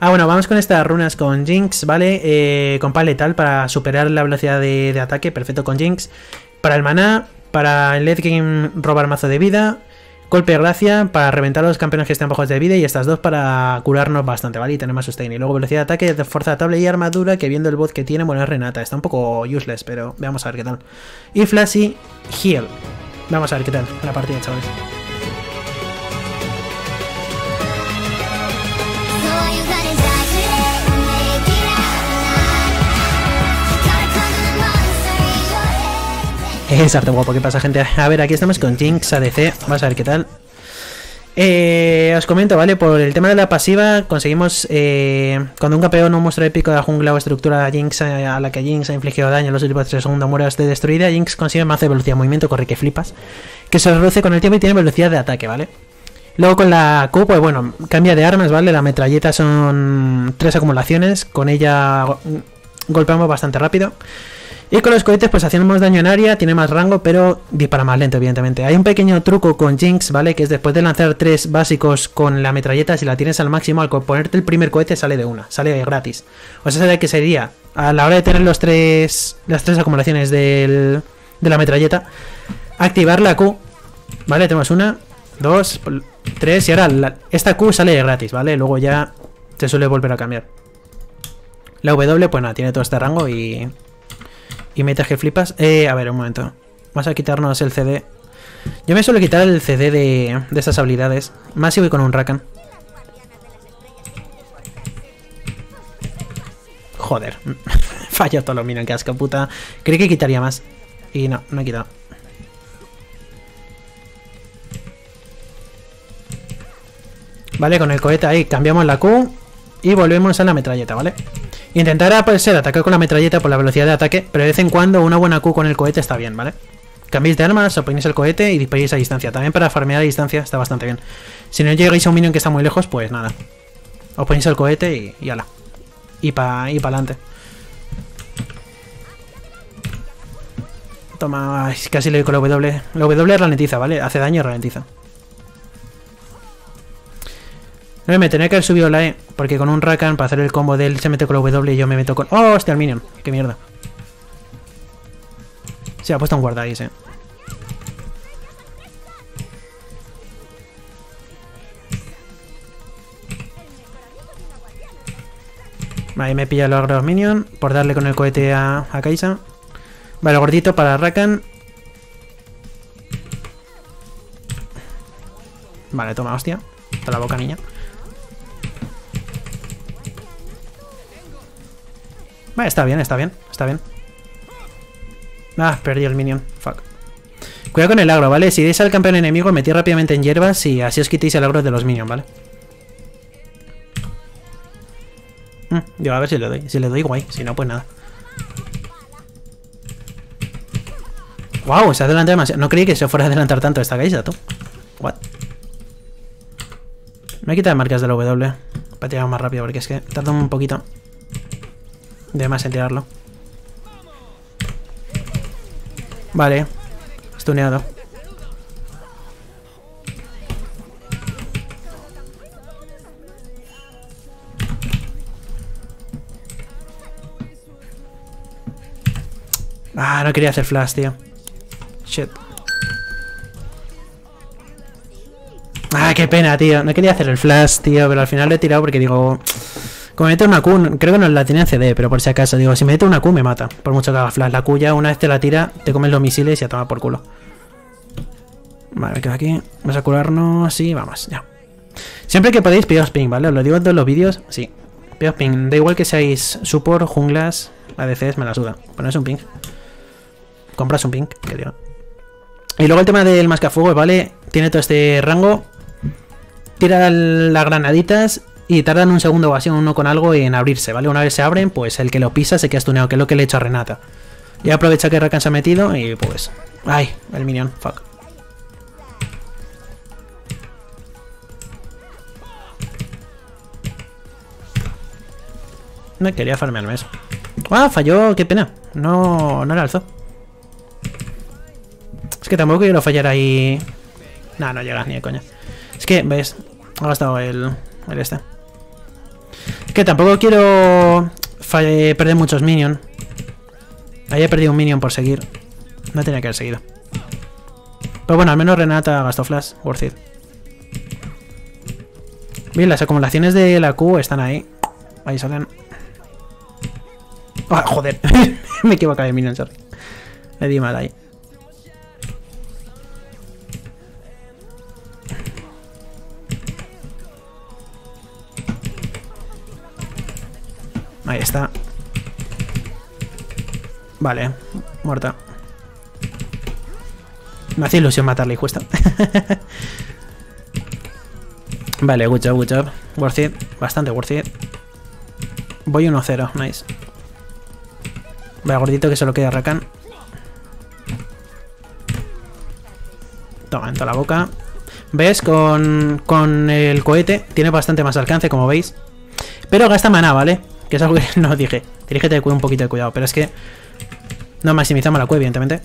Ah, bueno, vamos con estas runas con Jinx, ¿vale? Compás letal para superar la velocidad de ataque, perfecto con Jinx. Para el maná, para el late game robar mazo de vida. Golpe de gracia para reventar a los campeones que están bajos de vida y estas dos para curarnos bastante, ¿vale? Y tener más sustain. Y luego velocidad de ataque, fuerza de tabla y armadura, que viendo el bot que tiene, bueno, es Renata. Está un poco useless, pero vamos a ver qué tal. Y Flashy Heal. Vamos a ver qué tal la partida, chavales. Es harto guapo, ¿qué pasa, gente? A ver, aquí estamos con Jinx, ADC, vamos a ver qué tal. Os comento, ¿vale? Por el tema de la pasiva, conseguimos, cuando un campeón o un monstruo épico de la jungla o estructura Jinx, a la que Jinx ha infligido daño en los últimos 3 segundos mueras de destruida, Jinx consigue más de velocidad de movimiento, corre que flipas, que se reduce con el tiempo y tiene velocidad de ataque, ¿vale? Luego con la Q, pues bueno, cambia de armas, ¿vale? La metralleta son 3 acumulaciones, con ella golpeamos bastante rápido. Y con los cohetes pues hacemos daño en área, tiene más rango, pero dispara más lento, evidentemente. Hay un pequeño truco con Jinx, ¿vale? Que es después de lanzar 3 básicos con la metralleta, si la tienes al máximo, al ponerte el primer cohete sale de una, sale gratis. O sea, ¿sabes qué sería? A la hora de tener las tres acumulaciones de la metralleta, activar la Q, ¿vale? Tenemos 1, 2, 3 y ahora esta Q sale gratis, ¿vale? Luego ya se suele volver a cambiar. La W, pues nada, tiene todo este rango y... Y metas que flipas. A ver, un momento. Vamos a quitarnos el CD. Yo me suelo quitar el CD de esas habilidades. Más si voy con un Rakan. Joder. Falla todo lo mira, qué asco, puta. Creí que quitaría más. Y no, no he quitado. Vale, con el cohete ahí cambiamos la Q. Y volvemos a la metralleta, ¿vale? Intentar pues, ser atacar con la metralleta por la velocidad de ataque, pero de vez en cuando una buena Q con el cohete está bien, ¿vale? Cambiéis de armas, oponéis el cohete y disparéis a distancia. También para farmear a distancia está bastante bien. Si no llegáis a un minion que está muy lejos, pues nada. Os ponéis el cohete y ala. Y pa' adelante. Toma, ay, casi le doy con la W. La W ralentiza, ¿vale? Hace daño y ralentiza. No me tenía que haber subido la E, porque con un Rakan para hacer el combo de él se mete con la W y yo me meto con... ¡Oh, hostia, el minion! ¡Qué mierda! Se ha puesto un guarda ahí, sí. Ahí me pilla el agro minion por darle con el cohete a Kai'Sa. Vale, gordito para Rakan. Vale, toma, hostia. Hasta la boca, niña. Vale, está bien, está bien, está bien. Ah, perdí el minion, fuck. Cuidado con el agro, ¿vale? Si deis al campeón enemigo, metí rápidamente en hierbas y así os quitéis el agro de los minions, ¿vale? Yo a ver si le doy, guay, si no, pues nada. Wow, se adelanta demasiado. No creí que se fuera a adelantar tanto esta Kai'Sa, tú. What? Me he quitado marcas de la W para tirar más rápido, porque es que tarda un poquito de más en tirarlo. Vale, stuneado. Ah, no quería hacer flash, tío. Shit. Ah, qué pena, tío. No quería hacer el flash, tío, pero al final lo he tirado porque digo... Como me meto una Q, creo que no la tiene en CD, pero por si acaso, digo, si me meto una Q me mata. Por mucho que haga flash. La Q ya una vez te la tira, te comen los misiles y a tomar por culo. Vale, me quedo aquí. Vamos a curarnos y vamos, ya. Siempre que podéis, pidos ping, ¿vale? Os lo digo en todos los vídeos, sí. Pidos ping. Da igual que seáis support, junglas, ADCs, me la suda. Ponéis un ping. Compras un ping, que digo. Y luego el tema del mascafuegos, ¿vale? Tiene todo este rango. Tira las granaditas y tardan un segundo o así, uno con algo, en abrirse, ¿vale? Una vez se abren, pues el que lo pisa se queda stuneado, que es lo que le he hecho a Renata. Y aprovecha que Rakan se ha metido y pues... ¡Ay! El minion, fuck. No quería farmearme eso. ¡Ah! Falló, qué pena. No la alzó. Es que tampoco quiero fallar ahí... Nah, no llegas ni de coña. Es que, ¿ves? Ha gastado el este. Es que tampoco quiero perder muchos minions. Ahí he perdido un minion por seguir. No tenía que haber seguido. Pero bueno, al menos Renata gastó flash. Worth it. Bien, las acumulaciones de la Q están ahí. Ahí salen. Ah, joder. Me he equivocado de minion, sorry. Le di mal ahí. Ahí está. Vale, muerta. Me hace ilusión matarle y cuesta. Vale, good job, good job. Worth it, bastante worth it. Voy 1-0, nice. Vale, gordito que se lo queda Rakan. Toma, en toda la boca. ¿Ves? Con el cohete tiene bastante más alcance, como veis. Pero gasta maná, ¿vale? Que es algo que no dije. Dirígete un poquito de cuidado, pero es que no maximizamos la Q, evidentemente.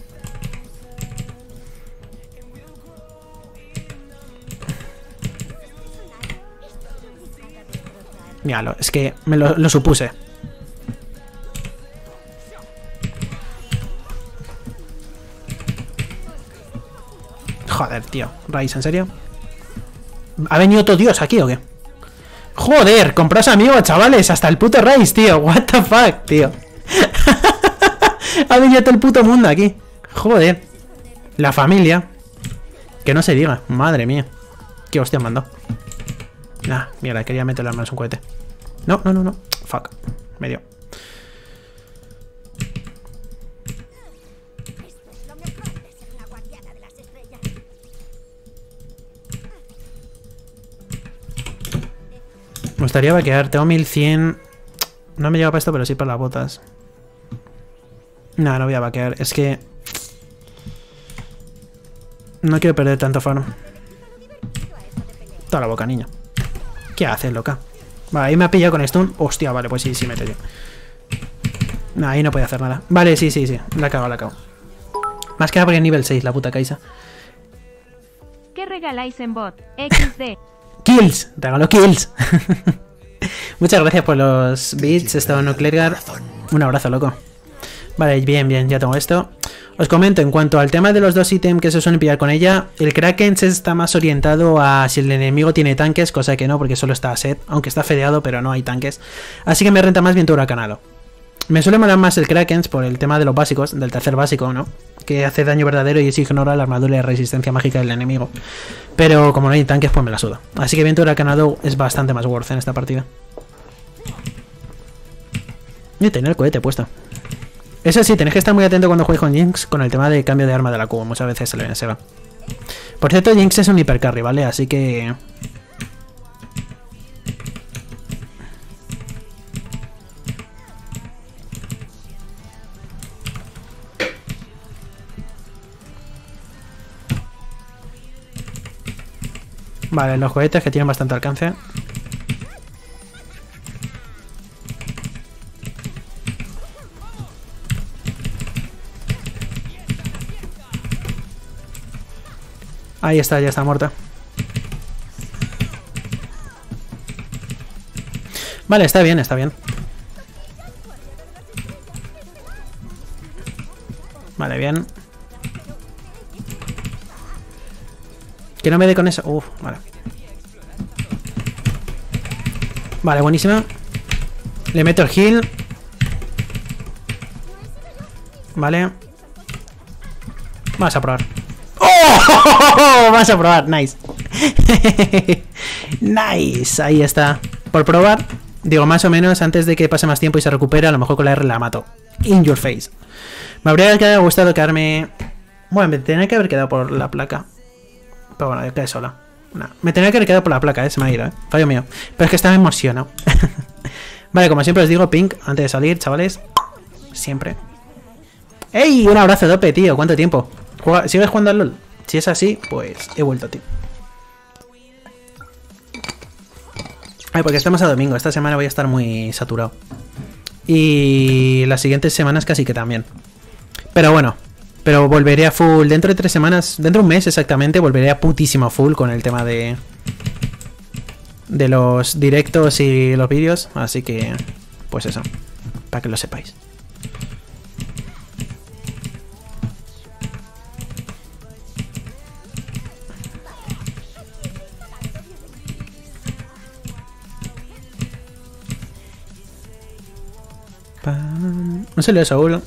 Míralo, es que me lo supuse. Joder, tío. Ryze, ¿en serio? ¿Ha venido otro dios aquí o qué? Joder, compraos amigos, chavales. Hasta el puto Ryze, tío. What the fuck, tío. Ha venido todo el puto mundo aquí. Joder. La familia. Que no se diga. Madre mía. Qué hostia mandó. Nah, mierda, quería meterle al menos un cohete. No, no, no, no. Fuck. Me dio. Me gustaría vaquear, tengo 1100. No me lleva para esto, pero sí para las botas. No, no voy a vaquear. Es que no quiero perder tanto farm. Toda la boca, niña. ¿Qué haces, loca? Vale, ahí me ha pillado con stun. Hostia, vale, pues sí, sí, mete yo. No, ahí no podía hacer nada. Vale, sí, sí, sí. La cago, la cago. Más que nada porque es nivel 6, la puta Kai'Sa. ¿Qué regaláis en bot? XD. Kills, regalo kills. Muchas gracias por los bits, esto Nuclear. Un abrazo, loco. Vale, bien, bien, ya tengo esto. Os comento, en cuanto al tema de los dos ítems que se suelen pillar con ella, el Kraken se está más orientado a si el enemigo tiene tanques, cosa que no, porque solo está Zed, aunque está fedeado, pero no hay tanques. Así que me renta más bien tu Huracanado. Me suele molar más el Kraken por el tema de los básicos, del tercer básico, ¿no? Que hace daño verdadero y se ignora la armadura de resistencia mágica del enemigo. Pero como no hay tanques, pues me la suda. Así que viento Huracanado es bastante más worth en esta partida. Y tenía el cohete puesto. Eso sí, tenéis que estar muy atento cuando juegues con Jinx con el tema de cambio de arma de la Q. Muchas veces se va. Por cierto, Jinx es un hipercarry, ¿vale? Así que... Vale, los cohetes que tienen bastante alcance. Ahí está, ya está muerta. Vale, está bien, está bien. Vale, bien. Que no me dé con eso. Uf, vale. Vale, buenísima. Le meto el heal. Vale. Vas a probar. ¡Oh! Vas a probar, nice. Nice, ahí está. Por probar, digo más o menos, antes de que pase más tiempo y se recupere, a lo mejor con la R la mato. In your face. Me habría gustado quedarme... Bueno, me tenía que haber quedado por la placa. Pero bueno, yo quedé sola. Nah, me tenía que haber quedado por la placa, se me ha ido, fallo mío. Pero es que estaba emocionado. Vale, como siempre os digo, pink, antes de salir, chavales. Siempre. ¡Ey! Un abrazo, dope, tío. ¿Cuánto tiempo? ¿Sigues jugando al LOL? Si es así, pues he vuelto a ti. Ay, porque estamos a domingo. Esta semana voy a estar muy saturado. Y las siguientes semanas casi que también. Pero bueno. Pero volveré a full dentro de 3 semanas, dentro de un mes exactamente, volveré a putísimo full con el tema de... de los directos y los vídeos, así que pues eso, para que lo sepáis. No se lo he seguro.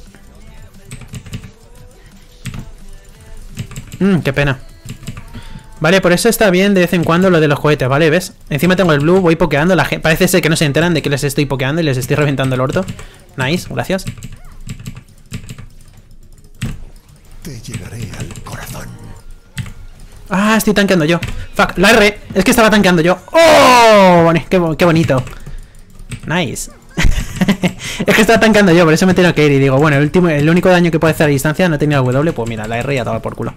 Qué pena. Vale, por eso está bien de vez en cuando lo de los cohetes, ¿vale? ¿Ves? Encima tengo el blue, voy pokeando. La gente, parece ser que no se enteran de que les estoy pokeando y les estoy reventando el orto. Nice, gracias. Te llegaré al corazón. Ah, estoy tanqueando yo. Fuck, la R. Es que estaba tanqueando yo. ¡Oh! Qué bonito. Nice. Es que estaba tankando yo, por eso me tengo que ir. Y digo, bueno, el único daño que puede hacer a distancia no tenía el W, pues mira, la R ya estaba por culo.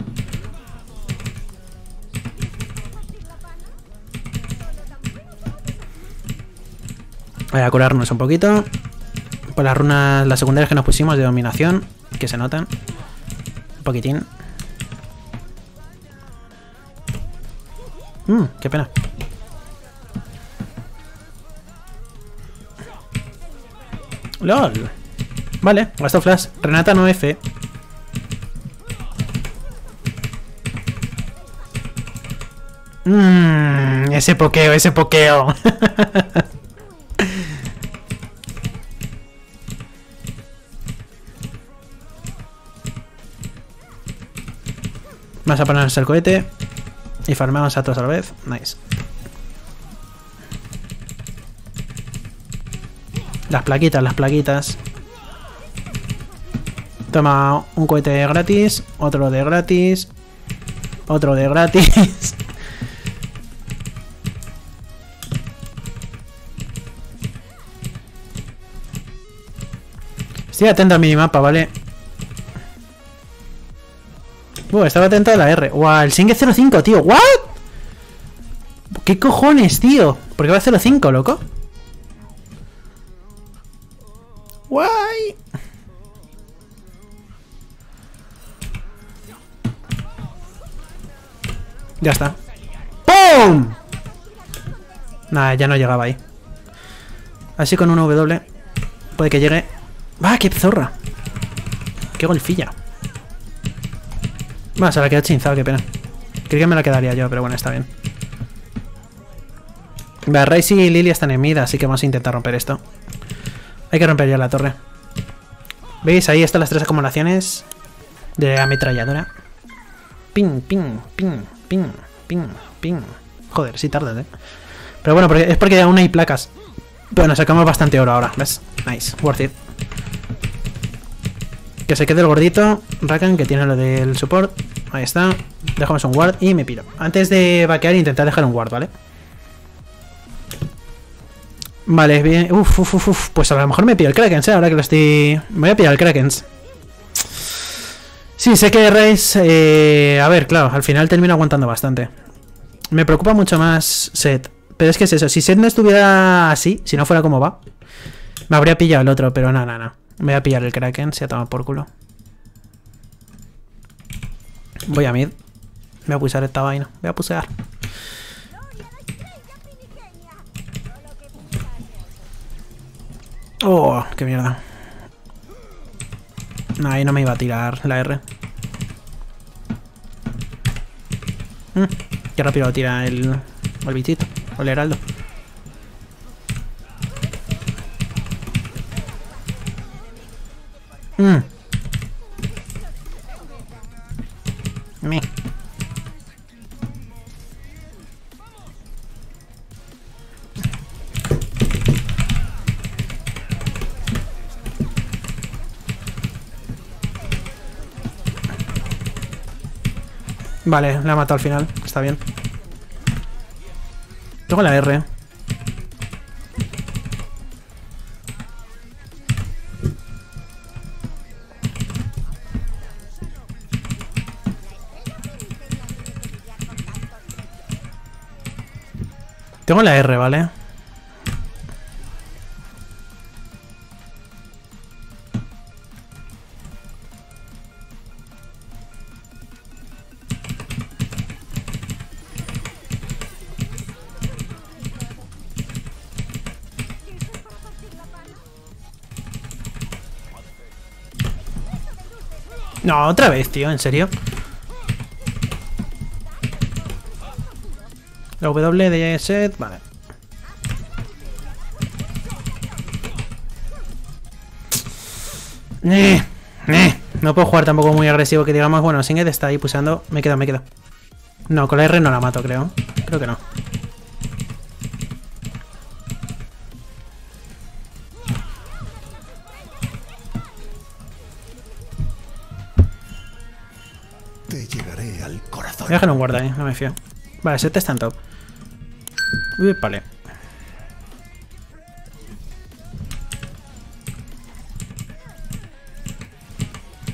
Voy a curarnos un poquito. Por las runas, las secundarias que nos pusimos de dominación, que se notan un poquitín. Qué pena. LOL. Vale, gasto flash. Renata no F. Ese pokeo, ese pokeo. Vamos a ponernos el cohete y farmeamos a todos a la vez. Nice. Las plaquitas, las plaquitas. Toma un cohete de gratis, otro de gratis, otro de gratis. Estoy atento a mi mapa, ¿vale? Estaba atento a la R. ¡Wow! El Singed 05, tío. ¿What? ¿Qué cojones, tío? ¿Por qué va a 05, loco? Guay. Ya está. ¡Pum! Nah, ya no llegaba ahí. Así con una W. Puede que llegue. ¡Ah, qué zorra! ¡Qué golfilla! Bueno, se la quedó chinzado, qué pena. Creo que me la quedaría yo, pero bueno, está bien. Vale, Ryze y Lily están en mid, así que vamos a intentar romper esto. Hay que romper ya la torre. ¿Veis? Ahí están las tres acumulaciones de ametralladora. Ping, ping, ping, ping, ping, ping. Joder, sí tardas, ¿eh? Pero bueno, porque, es porque aún hay placas. Bueno, sacamos bastante oro ahora, ¿ves? Nice, worth it. Que se quede el gordito. Rakan, que tiene lo del support. Ahí está. Dejamos un ward y me piro. Antes de vaquear, intentar dejar un ward, ¿vale? Vale, bien. Uf. Pues a lo mejor me pillo el Kraken, ¿eh? Ahora que lo estoy... Me voy a pillar el Kraken. Sí, sé que Ryze... a ver, claro, al final termino aguantando bastante. Me preocupa mucho más Zed. Pero es que es eso. Si Zed no estuviera así, si no fuera como va, me habría pillado el otro, pero no. Me voy a pillar el Kraken, se ha tomado por culo. Voy a mid. Voy a pulsar esta vaina. Voy a pulsar. Oh, qué mierda. Ahí no me iba a tirar la R. Qué rápido lo tira el bichito, el heraldo. Vale, la ha matado al final, está bien. Luego la R. Tengo la R, ¿vale? No, otra vez, tío, en serio. La W de Zed, vale. No puedo jugar tampoco muy agresivo, que digamos. Bueno, Singed está ahí pulsando. Me quedo. No, con la R no la mato, creo. Creo que no. Te llegaré al corazón. Voy a dejar un guarda, no me fío. Vale, Zed está en top. Uy, vale.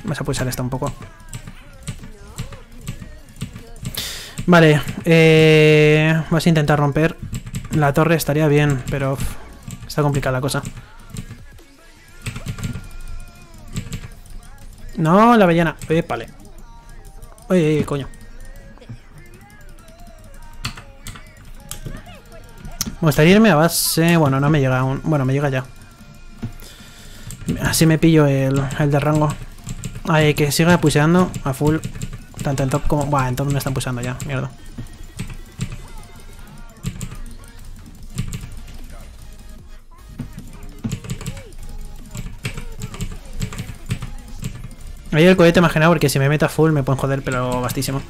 Vamos a pulsar esta un poco. Vale, vamos a intentar romper la torre, estaría bien, pero está complicada la cosa. No, la avellana. Vale. Oye, coño. Me gustaría irme a base. Bueno, no me llega aún. Bueno, me llega ya. Así me pillo el de rango. Ay, que siga pusheando a full. Tanto en top como... Buah, en top me están pusheando ya, mierda. Ahí el cohete me ha generado porque si me meto a full me pueden joder, pero bastísimo.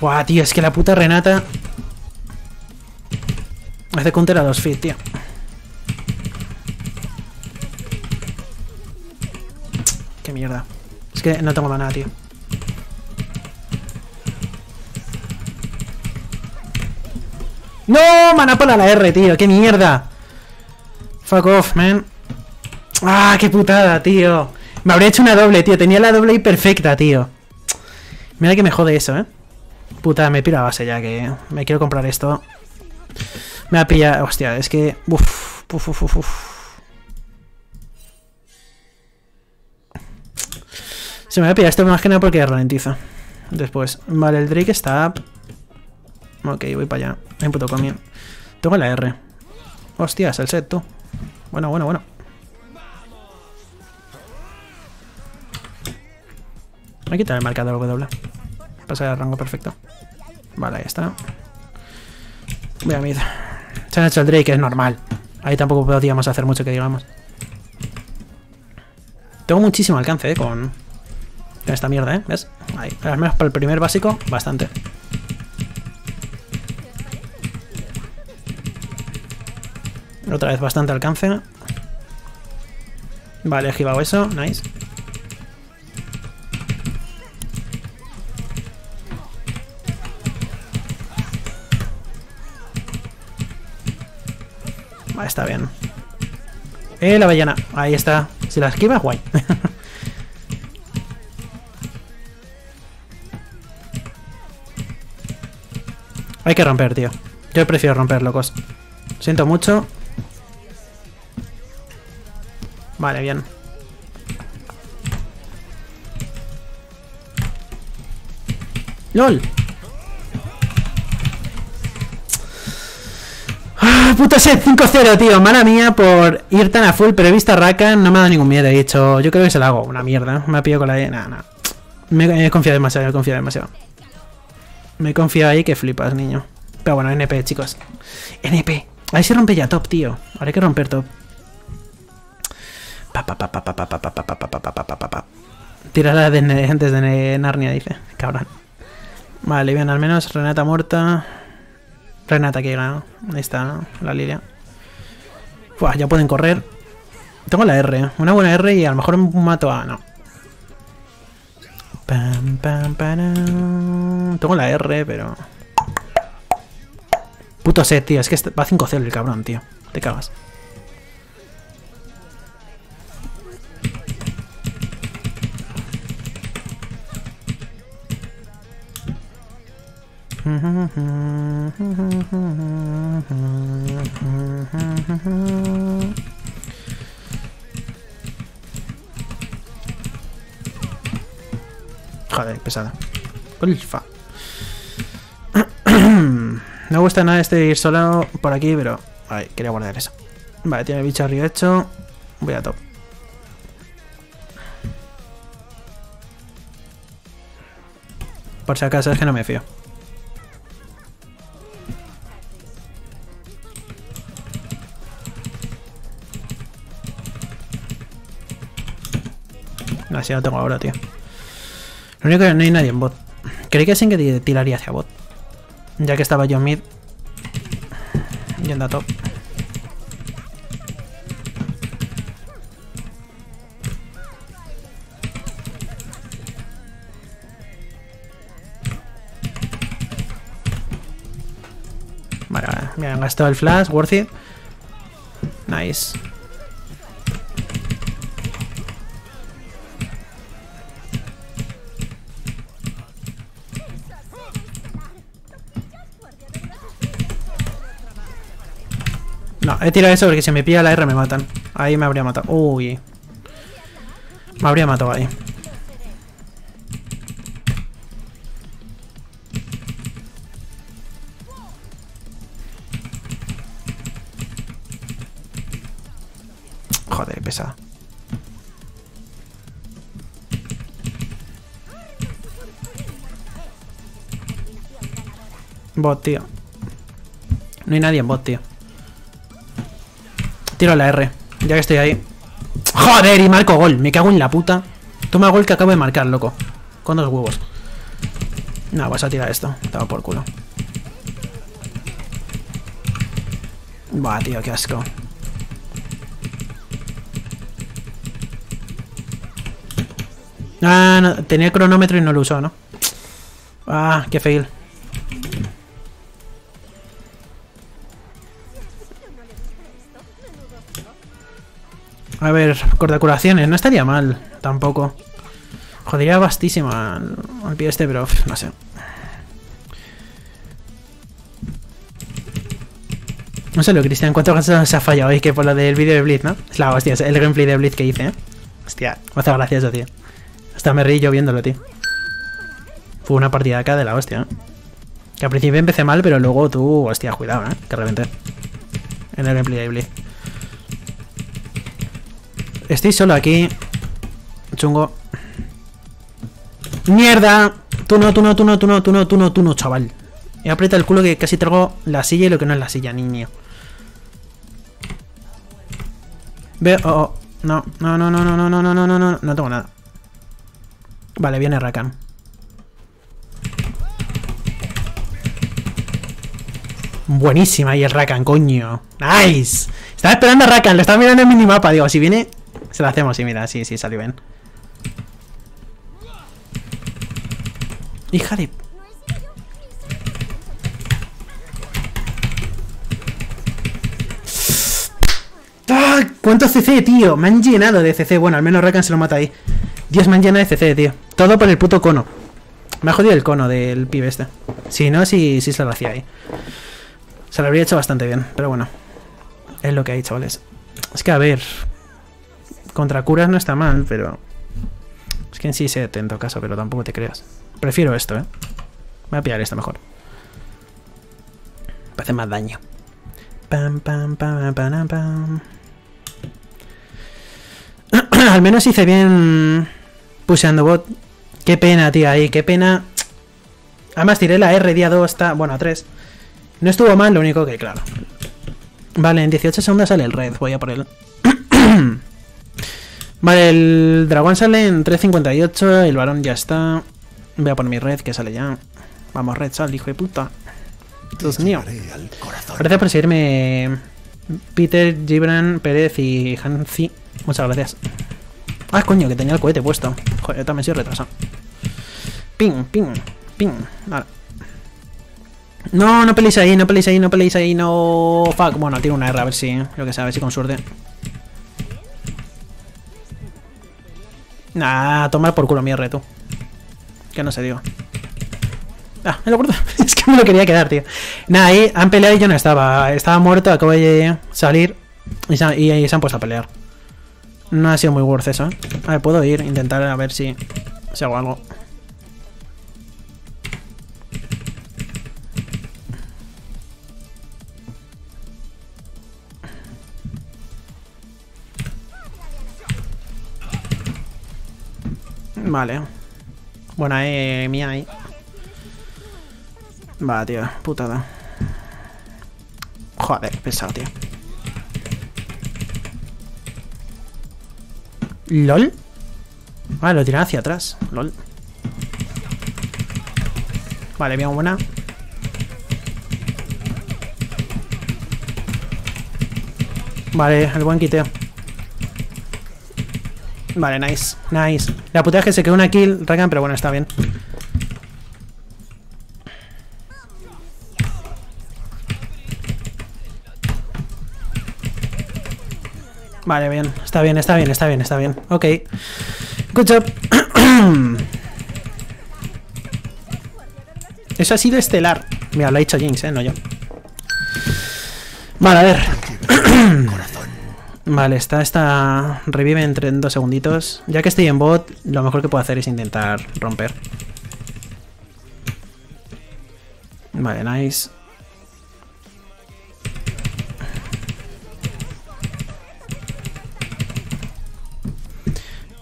Buah, tío, es que la puta Renata... Hace counter a 2 feet, tío. Mierda. Es que no tengo nada, tío. ¡No! Maná para la R, tío. ¡Qué mierda! Fuck off, man. ¡Ah, qué putada, tío! Me habría hecho una doble, tío. Tenía la doble y perfecta, tío. Mira que me jode eso, ¿eh? Puta, me piro a base ya que me quiero comprar esto. Me ha pillado... Hostia, es que... Uf. Se me va a pillar esto más que nada porque ralentiza. Después. Vale, el Drake está up. Ok, voy para allá. Hay un puto comión. Tengo la R. Hostias, el set, tú. Bueno. Voy a quitar el marcador W. Pasar al rango perfecto. Vale, ahí está. Voy a mid. Se han hecho el Drake, es normal. Ahí tampoco podíamos hacer mucho que digamos. Tengo muchísimo alcance, con... Esta mierda, ¿eh? ¿Ves? Ahí. Al menos para el primer básico, bastante. Otra vez, bastante alcance. Vale, he esquivado eso. Nice. Vale, está bien. La avellana. Ahí está. Si la esquiva, guay. Hay que romper, tío. Yo prefiero romper, locos. Siento mucho. Vale, bien. ¡Lol! ¡Ah, puta set! 5-0, tío. Mala mía por ir tan a full, pero he visto a Rakan. No me ha dado ningún miedo. He dicho, yo creo que se la hago. Una mierda. Me ha pillado con la... Nada. Me he confiado demasiado, Me he confiado ahí que flipas, niño. Pero bueno, NP, chicos. NP. Ahí se rompe ya top, tío. Ahora hay que romper top. Tírala desde Narnia, dice. Cabrón. Vale, bien, al menos Renata muerta. Renata que llega. Ahí está la Lilia. Buah, ya pueden correr. Tengo la R. Una buena R y a lo mejor mato a... No. Tengo la R, pero... Puto set, tío. Es que va 5-0 el cabrón, tío. Te cagas. Joder, pesada. Ulfa. No me gusta nada este ir solo por aquí, pero... Vale, quería guardar eso. Vale, tiene el bicho arriba hecho. Voy a top. Por si acaso, es que no me fío. Así lo tengo ahora, tío. Lo único que no hay nadie en bot. Creí que Singed tiraría hacia bot, ya que estaba yo mid yendo a top. Vale, vale. Me han gastado el flash, worth it. Nice. No, he tirado eso porque si me pilla la R me matan. Ahí me habría matado. Uy. Me habría matado ahí. Joder, pesada. Bot, tío. No hay nadie en bot, tío. Tiro la R, ya que estoy ahí. Joder, y marco gol, me cago en la puta. Toma gol que acabo de marcar, loco. Con dos huevos. No, vas a tirar esto, te va por culo. Buah, tío, qué asco. Ah, no, tenía el cronómetro y no lo usó, ¿no? Ah, qué fail. A ver, cortacuraciones, no estaría mal, tampoco. Jodería vastísima al pie este, pero no sé. No sé, lo Cristian, ¿cuántas veces se ha fallado hoy que por lo del vídeo de Blitz, no? Es la hostia, el gameplay de Blitz que hice, ¿eh? Hostia, me hace gracia eso, tío. Hasta me reí yo viéndolo, tío. Fue una partida acá de la hostia, ¿eh? Que al principio empecé mal, pero luego tú, hostia, cuidado, ¿eh? Que reventé. En el gameplay de Blitz. Estoy solo aquí. Chungo. ¡Mierda! Tú no, chaval. Y aprieta el culo que casi traigo la silla y lo que no es la silla, niño. Veo. Oh. No. No tengo nada. Vale, viene Rakan. Buenísima ahí el Rakan, coño. ¡Nice! Estaba esperando a Rakan, lo estaba mirando en el minimapa. Digo, si viene. Se la hacemos y mira, sí, salió bien. Hija de... ¡Ah! ¿Cuánto CC, tío? Me han llenado de CC. Bueno, al menos Rakan se lo mata ahí. Dios, me han llenado de CC, tío. Todo por el puto cono. Me ha jodido el cono del pibe este. Si no, sí se lo hacía ahí. Se lo habría hecho bastante bien, pero bueno. Es lo que hay, chavales. Es que a ver... Contra curas no está mal, pero... Es que en sí se te en todo caso, pero tampoco te creas. Prefiero esto, ¿eh? Voy a pillar esto mejor. Para hacer más daño. Pam, pam, pam, pam, pam. Al menos hice bien... Puseando bot. Qué pena, tío, ahí, qué pena. Además tiré la R día 2 hasta... Bueno, a 3. No estuvo mal, lo único que, claro. Vale, en 18 segundos sale el red. Voy a por él. Vale, el dragón sale en 3.58, el varón ya está. Voy a poner mi red, que sale ya. Vamos, red, sal, hijo de puta. Dios mío. Gracias por seguirme, Peter, Gibran, Pérez y Hansi. Muchas gracias. Ah, coño, que tenía el cohete puesto. Joder, yo también soy retrasado. Ping, ping, ping. Vale. No, no peleéis ahí, no... Fuck, bueno, tiro una R, a ver si... Lo que sea, a ver si con suerte... Nah, tomar por culo mi R, tú. Que no se digo. Ah, me lo corto. Es que me lo quería quedar, tío. Nah, ahí han peleado y yo no estaba. Estaba muerto, acabo de salir y se han puesto a pelear. No ha sido muy worth eso, ¿eh? A ver, puedo ir, intentar a ver si hago algo. Vale. Buena mía ahí. Va, tío, putada. Joder, pesado, tío. ¿Lol? Vale, lo tiran hacia atrás. Lol. Vale, bien buena. Vale, el buen quiteo. Vale, nice, nice. La putada es que se quedó una kill, Rakan, pero bueno, está bien. Vale, bien, está bien, está bien, está bien, está bien. Ok. Good job. Eso ha sido estelar. Mira, lo ha dicho Jinx, no yo. Vale, a ver. Vale, esta revive en 2 segunditos. Ya que estoy en bot, lo mejor que puedo hacer es intentar romper. Vale, nice.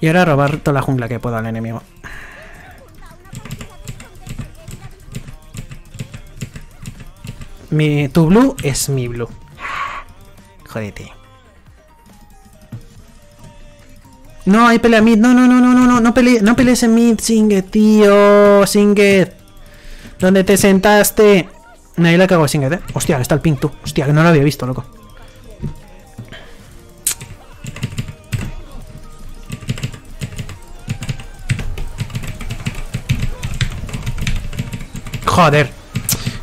Y ahora robar toda la jungla que pueda al enemigo. Tu blue es mi blue. Jodete. No, hay pelea mid. No, no, no, no, no, no, no pelees, no pelees en mid, Singed, tío. Singed. ¿Dónde te sentaste? Nadie la cago a Singed, eh. Hostia, está el ping, tú. Hostia, que no lo había visto, loco. Joder.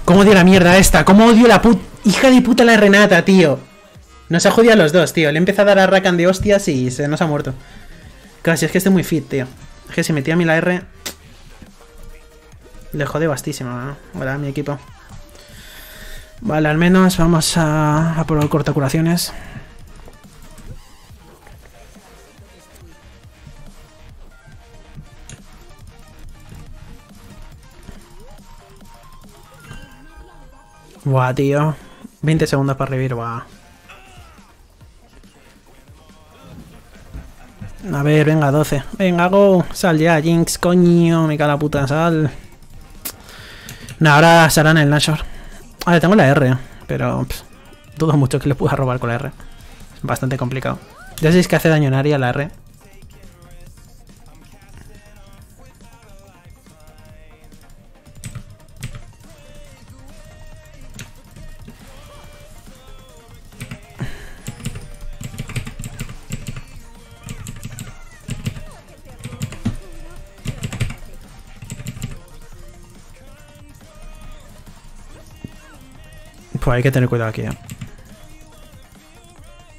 ¿Cómo odio la mierda esta? ¿Cómo odio la puta... Hija de puta la Renata, tío. Nos ha jodido a los dos, tío. Le he empezado a dar a Rakan de hostias y se nos ha muerto. Casi, es que estoy muy fit, tío. Es que si metía a mí la R... Le jode bastísima, ¿no? Hola, mi equipo. Vale, al menos vamos a por cortacuraciones. Buah, tío. 20 segundos para revivir, buah. A ver, venga, 12. Venga, go. Sal ya, Jinx, coño. Me cae la puta, sal. Nah, ahora se harán el Nashor. Vale, tengo la R, pero dudo mucho que le pueda robar con la R. Es bastante complicado. Ya sabéis que hace daño en área la R. Hay que tener cuidado aquí, ¿eh?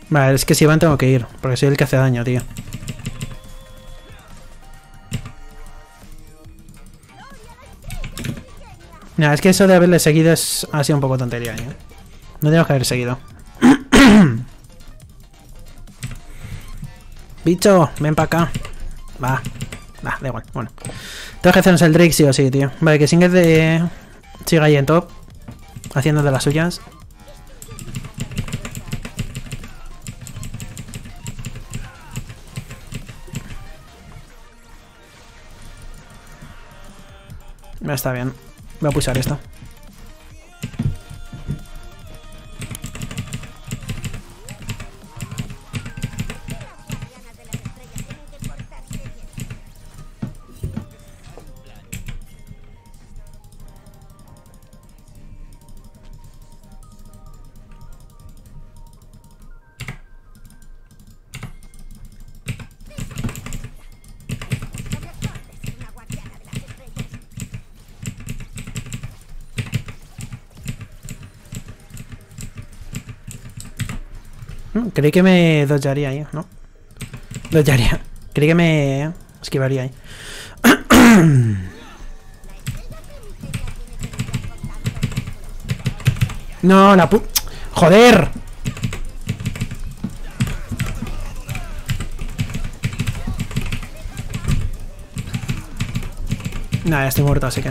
Vale, es que si van tengo que ir, porque soy el que hace daño, tío. Nada, es que eso de haberle seguido ha sido un poco tontería, ¿eh? No tengo que haber seguido. Bicho, ven para acá. Va, va, da igual, bueno. Tengo que hacernos el Drake sí o sí, tío. Vale, que Singed siga ahí en top haciendo de las suyas. Está bien. Voy a pulsar esto. Creí que me dojaría ahí, ¿no? Dojaría. Creí que me esquivaría ahí. No, la pu... ¡Joder! Nada, estoy muerto, así que...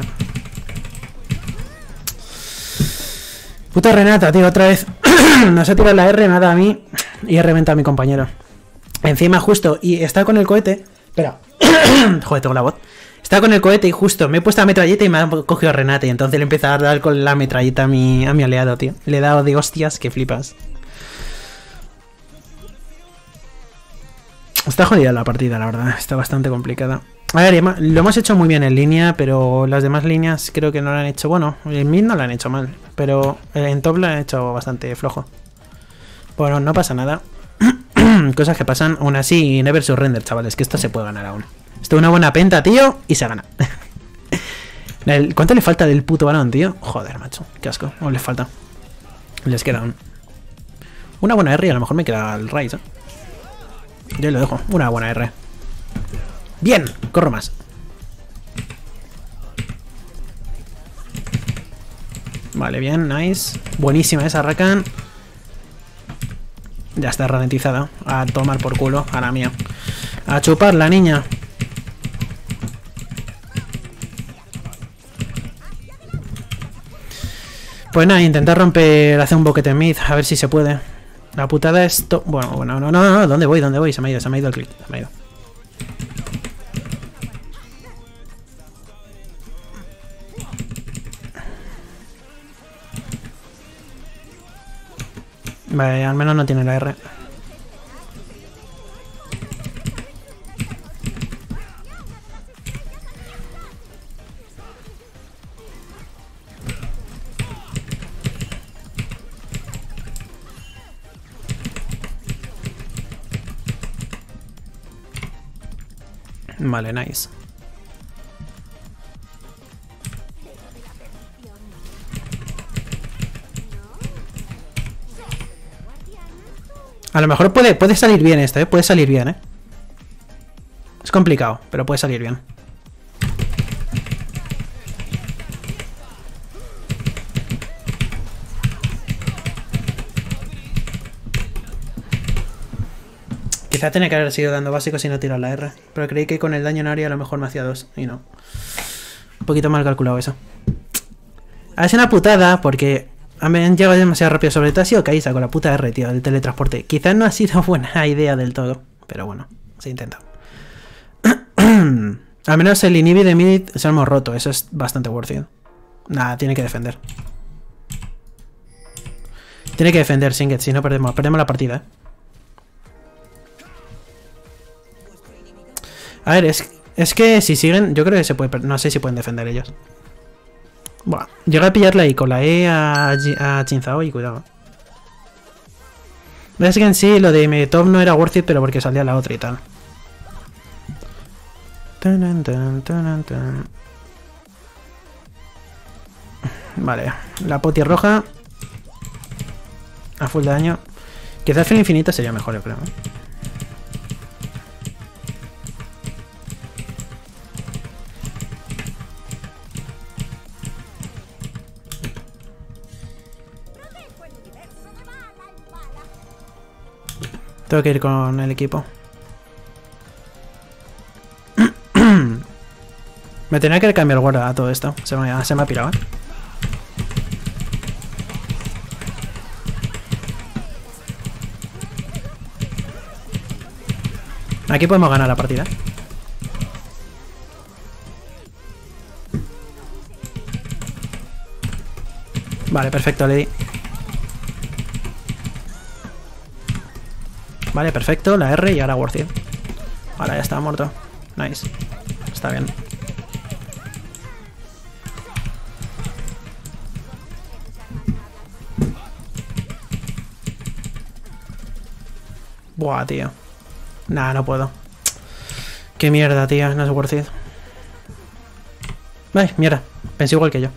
Puta Renata, tío, otra vez. Nos ha tirado la R, nada a mí... Y he reventado a mi compañero. Encima justo. Y está con el cohete. Espera. Joder, tengo la voz. Estaba con el cohete y justo me he puesto la metralleta y me ha cogido Renata. Y entonces le empecé a dar con la metralleta a mi aliado, tío. Le he dado de hostias que flipas. Está jodida la partida, la verdad. Está bastante complicada. A ver, lo hemos hecho muy bien en línea, pero las demás líneas creo que no lo han hecho. Bueno, en mid no lo han hecho mal, pero en top lo han hecho bastante flojo. Bueno, no pasa nada. Cosas que pasan. Aún así, never surrender, chavales, que esto se puede ganar aún. Esto es una buena penta, tío, y se gana. ¿Cuánto le falta del puto balón, tío? Joder, macho, qué asco. No les falta. Les queda aún. Una buena R y a lo mejor me queda el Ryze, ¿eh? Yo lo dejo. Una buena R. Bien, corro más. Vale, bien, nice. Buenísima esa Rakan. Ya está ralentizada. A tomar por culo, a la mía. A chupar la niña. Pues nada, intentar romper, hacer un boquete en mid, a ver si se puede. La putada es... Bueno, no, ¿dónde voy? ¿Dónde voy? Se me ha ido el click, se me ha ido. Vale, al menos no tiene la R. Vale, nice. A lo mejor puede salir bien esto, ¿eh? Puede salir bien, ¿eh? Es complicado, pero puede salir bien. Quizá tenía que haber sido dando básicos y no tirar la R. Pero creí que con el daño en área a lo mejor me hacía dos. Y no. Un poquito mal calculado eso. Es una putada porque... Han llegado demasiado rápido sobre todo. Ha sido Kai'Sa con la puta R, tío, del teletransporte. Quizás no ha sido buena idea del todo, pero bueno, se intenta. Al menos el inhibi de mid se lo hemos roto. Eso es bastante worth it. Nada, tiene que defender. Tiene que defender, Singed, si no perdemos la partida, ¿eh? A ver, es que si siguen, yo creo que se puede perder. No sé si pueden defender ellos. Bueno, llega a pillarla ahí con la E a Chinzao y cuidado. Es que en sí lo de mi top no era worth it, pero porque salía la otra y tal. Vale, la poti roja. A full de daño. Quizás fin infinito sería mejor, yo creo. Tengo que ir con el equipo. Me tenía que cambiar guarda a todo esto. Se me ha pirado, ¿eh? Aquí podemos ganar la partida. Vale, perfecto, le di. Vale, perfecto, la R y ahora worth it. Ahora ya está muerto. Nice. Está bien. Buah, tío. Nah, no puedo. Qué mierda, tío. No es worth it. Ay, mierda. Pensé igual que yo.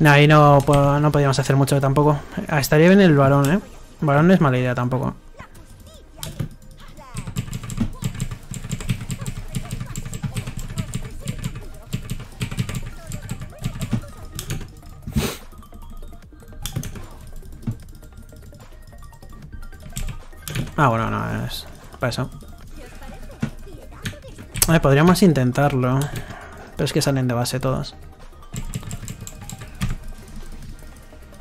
Nah, y no podíamos hacer mucho tampoco. Estaría bien el varón, ¿eh? El varón no es mala idea tampoco. Ah, bueno, no, es para eso. Podríamos intentarlo. Pero es que salen de base todos.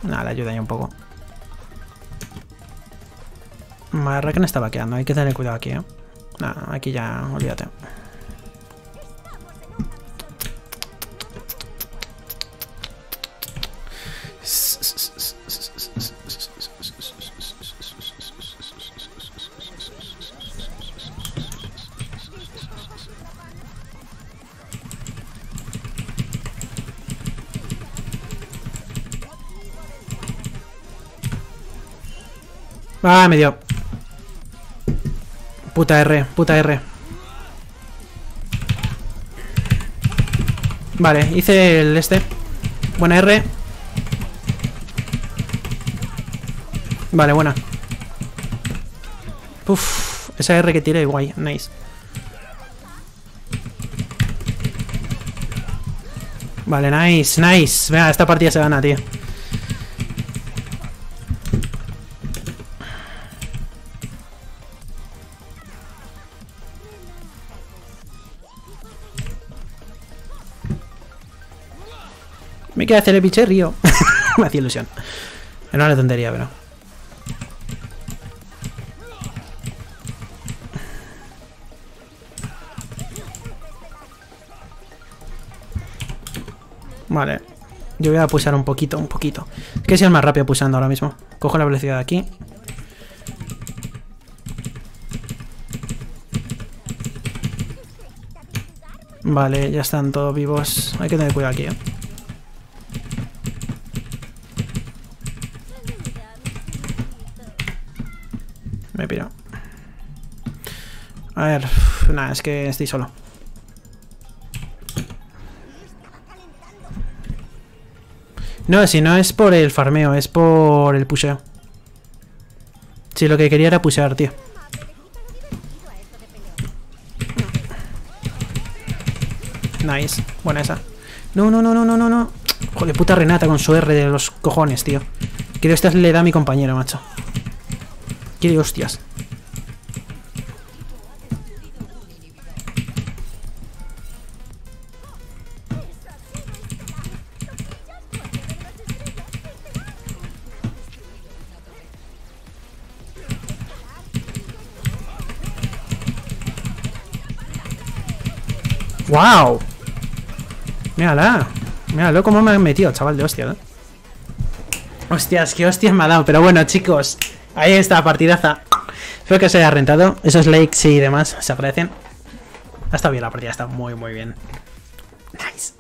Nada, le ayuda ahí un poco. Rakan está vaqueando, hay que tener cuidado aquí, ¿eh? Nada, aquí ya, olvídate. Ah, me dio. Puta R, puta R. Vale, hice el este. Buena R. Vale, buena. Uff, esa R que tiré, guay, nice. Vale, nice, nice. Venga, esta partida se gana, tío. Me queda hacer el biche río. Me hacía ilusión. No era tontería, pero. Vale. Yo voy a pulsar un poquito, un poquito. Es que soy el más rápido pulsando ahora mismo. Cojo la velocidad de aquí. Vale, ya están todos vivos. Hay que tener cuidado aquí, ¿eh? Me piro. A ver, nada, es que estoy solo. No, si no es por el farmeo, es por el pusheo. Si lo que quería era pushear, tío. Nice, buena esa. No, no, no, no, no, no, no. Joder, puta Renata con su R de los cojones, tío. Creo que esta le da a mi compañero, macho. ¡Qué hostias! ¡Wow! ¡Mírala! ¡Míralo cómo me han metido, chaval de hostia! ¿Eh? ¡Hostias! ¡Qué hostias me ha dado! Pero bueno, chicos... Ahí está, partidaza. Espero que os haya rentado. Esos likes y demás se agradecen. Ha estado bien la partida, está muy, muy bien. Nice.